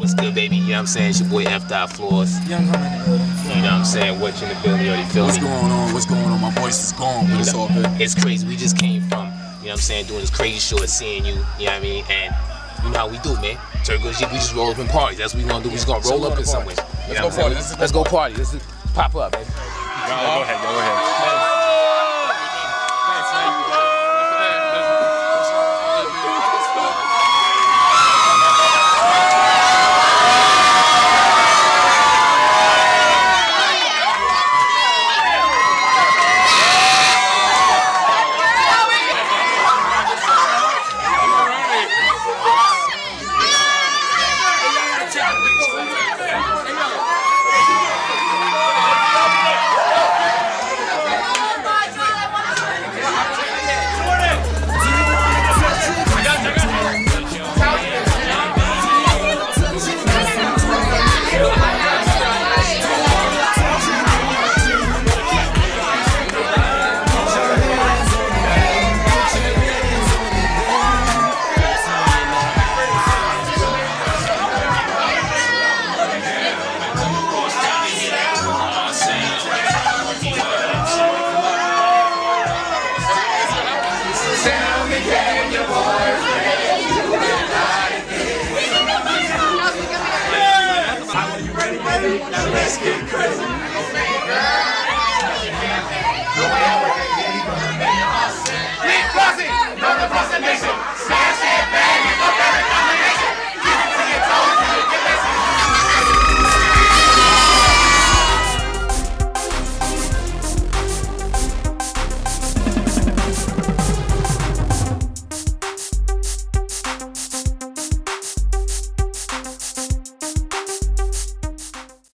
What's good, baby? You know what I'm saying? It's your boy F. Floors. Young Herman. You know what I'm saying? What you in the building, you already feel me? What's going on? What's going on? My voice is gone, but it's all good. It's crazy. We just came from, you know what I'm saying, doing this crazy show and seeing you, you know what I mean? And you know how we do, man. Turquoise Jeep, we just roll up in parties. That's what we gonna do. We just gonna roll up in somewhere. Let's go party. Let's go party. Let's pop up, baby. Go ahead, go ahead. Let's get crazy.